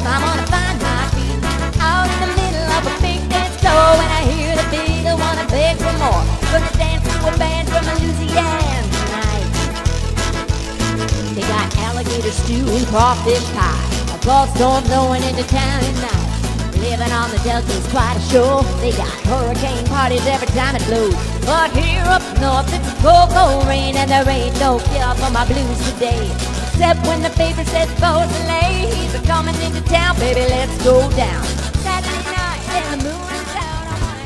if I wanna find my feet. Out in the middle of a big dance floor, when I hear the beat, I wanna beg for more. Gonna dance to a band from Louisiana tonight. They got alligator stew and crawfish pie, a cold storm blowing into town at night. Living on the Delta's quite a show. They got hurricane parties every time it blows. But here up north it's cold, cold rain, and there ain't no cure for my blues today. Except when the paper says Beausoleil, he's a coming into town, baby, let's go down. Saturday night and the moon is out on my...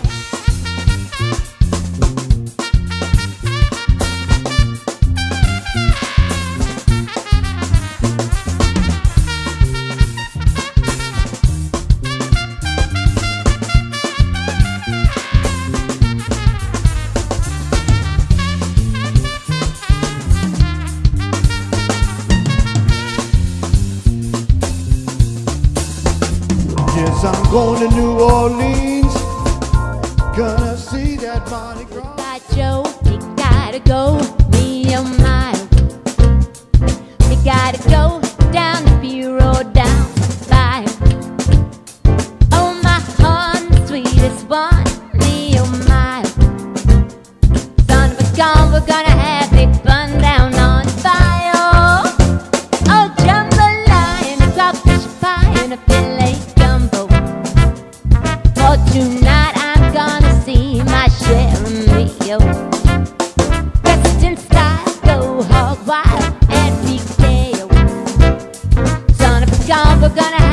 I'm going to New Orleans, gonna see that Mardi Gras. Goodbye, Joe, we gotta go, me and mine. We gotta go down the bureau, down the line. Oh, my horn, the sweetest one, me and mine. Son of a gun, we're gonna have big fun down on fire. Oh, jambalaya and a crawfish pie and a fillet. Oh, tonight I'm gonna see my Sharon Rio. President style, go hog wild and big tail. Son of a gun, we're gonna